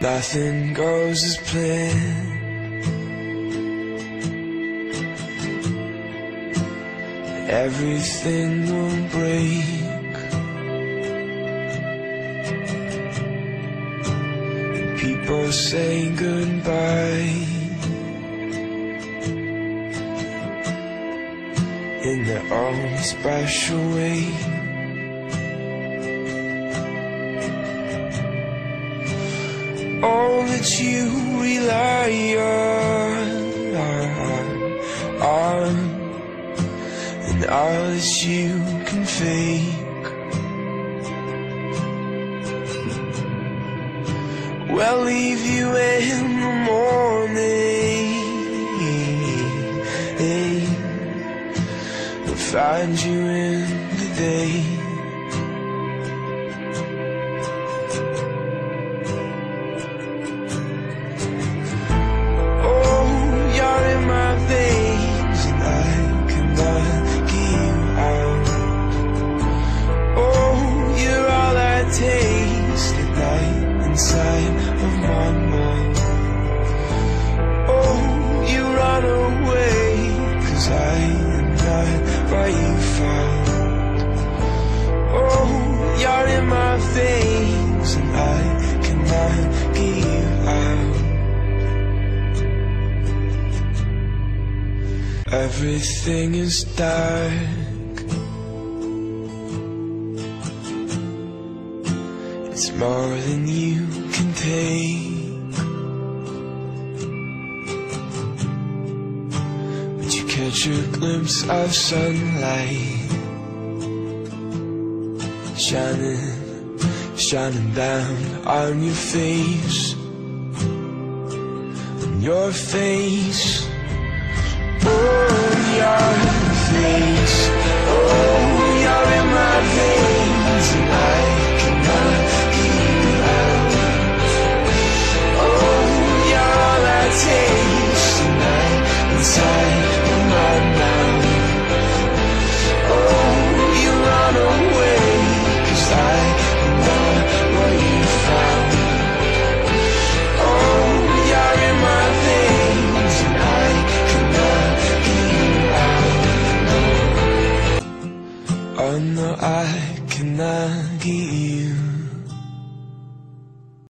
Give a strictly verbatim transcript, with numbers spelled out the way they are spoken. Nothing goes as planned. Everything will break. People say goodbye in their own special way. All that you rely on, on, and all that you can fake will leave you in the morning, will find you in the day. Everything is dark. It's more than you can take, but you catch a glimpse of sunlight shining, shining down on your face, on your face. Oh, your face. Oh.